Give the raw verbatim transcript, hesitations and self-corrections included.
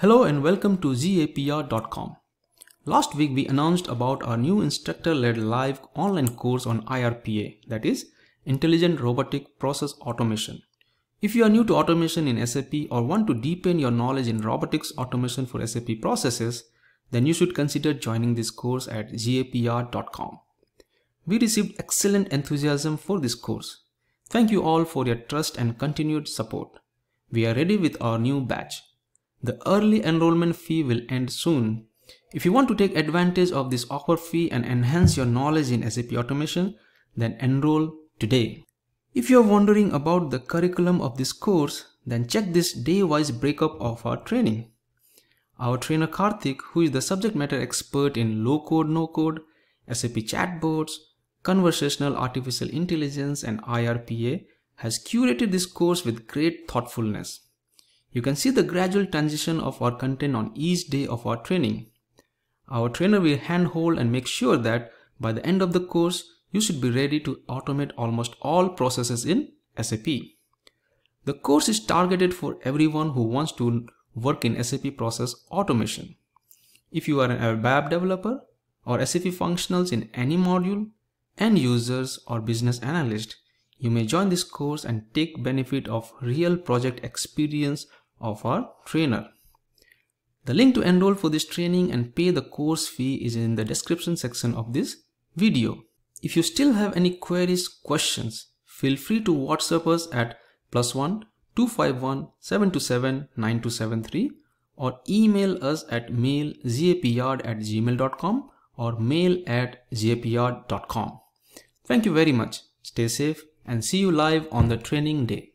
Hello and welcome to Z A P yard dot com. Last week we announced about our new instructor-led live online course on I R P A, that is Intelligent Robotic Process Automation. If you are new to automation in S A P or want to deepen your knowledge in robotics automation for S A P processes, then you should consider joining this course at Z A P yard dot com. We received excellent enthusiasm for this course. Thank you all for your trust and continued support. We are ready with our new batch. The early enrollment fee will end soon. If you want to take advantage of this offer fee and enhance your knowledge in S A P automation, then enroll today. If you are wondering about the curriculum of this course, then check this day-wise breakup of our training. Our trainer Karthik, who is the subject matter expert in low-code, no-code, S A P chatbots, conversational artificial intelligence and I R P A, has curated this course with great thoughtfulness. You can see the gradual transition of our content on each day of our training. Our trainer will handhold and make sure that by the end of the course, you should be ready to automate almost all processes in S A P. The course is targeted for everyone who wants to work in S A P process automation. If you are an A B A P developer or S A P functionals in any module, end users or business analyst, you may join this course and take benefit of real project experience of our trainer. The link to enroll for this training and pay the course fee is in the description section of this video. If you still have any queries, questions, feel free to WhatsApp us at plus one two five one seven two seven nine two seven three or email us at mail zapyard at gmail dot com or mail at zapyard dot com. Thank you very much. Stay safe and see you live on the training day.